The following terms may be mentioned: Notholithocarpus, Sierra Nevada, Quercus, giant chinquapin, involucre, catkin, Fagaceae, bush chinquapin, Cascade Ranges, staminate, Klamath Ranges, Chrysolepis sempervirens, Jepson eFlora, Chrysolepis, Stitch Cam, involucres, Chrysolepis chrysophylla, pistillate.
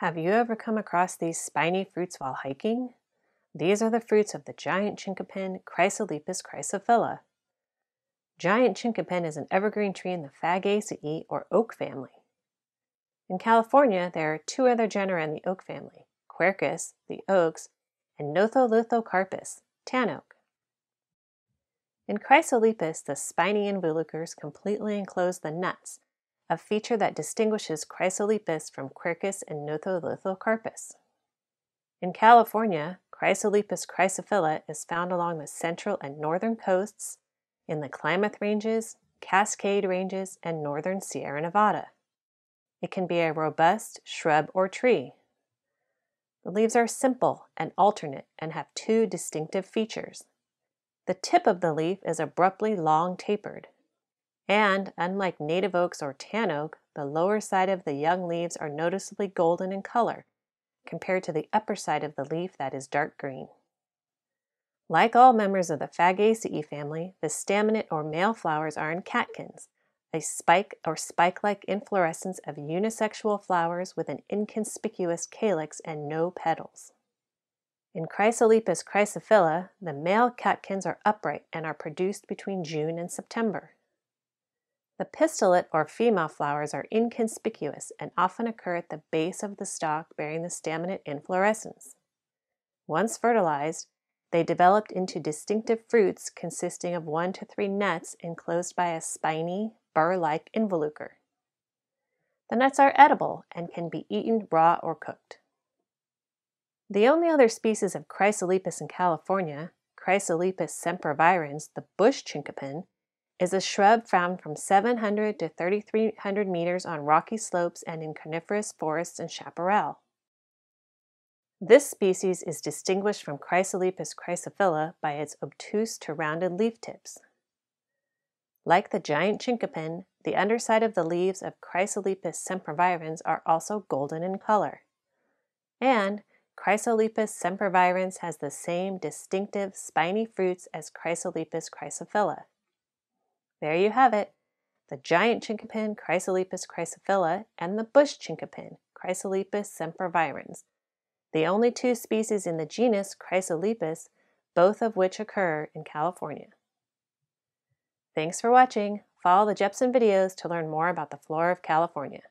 Have you ever come across these spiny fruits while hiking? These are the fruits of the giant chinkapin, Chrysolepis chrysophylla. Giant chinkapin is an evergreen tree in the Fagaceae or oak family. In California, there are two other genera in the oak family, Quercus, the oaks, and Notholithocarpus, tan oak. In Chrysolepis, the spiny involucres completely enclose the nuts, a feature that distinguishes Chrysolepis from Quercus and Notholithocarpus. In California, Chrysolepis chrysophylla is found along the central and northern coasts, in the Klamath Ranges, Cascade Ranges, and northern Sierra Nevada. It can be a robust shrub or tree. The leaves are simple and alternate and have two distinctive features. The tip of the leaf is abruptly long tapered. And, unlike native oaks or tan oak, the lower side of the young leaves are noticeably golden in color, compared to the upper side of the leaf that is dark green. Like all members of the Fagaceae family, the staminate or male flowers are in catkins, a spike or spike-like inflorescence of unisexual flowers with an inconspicuous calyx and no petals. In Chrysolepis chrysophylla, the male catkins are upright and are produced between June and September. The pistillate or female flowers are inconspicuous and often occur at the base of the stalk bearing the staminate inflorescence. Once fertilized, they developed into distinctive fruits consisting of 1 to 3 nuts enclosed by a spiny, burr-like involucre. The nuts are edible and can be eaten raw or cooked. The only other species of Chrysolepis in California, Chrysolepis sempervirens, the bush chinkapin, is a shrub found from 700 to 3,300 meters on rocky slopes and in coniferous forests and chaparral. This species is distinguished from Chrysolepis chrysophylla by its obtuse to rounded leaf tips. Like the giant chinkapin, the underside of the leaves of Chrysolepis sempervirens are also golden in color. And Chrysolepis sempervirens has the same distinctive spiny fruits as Chrysolepis chrysophylla. There you have it, the giant chinkapin, Chrysolepis chrysophylla, and the bush chinkapin, Chrysolepis sempervirens. The only two species in the genus Chrysolepis, both of which occur in California. Thanks for watching. Follow the Jepson videos to learn more about the flora of California.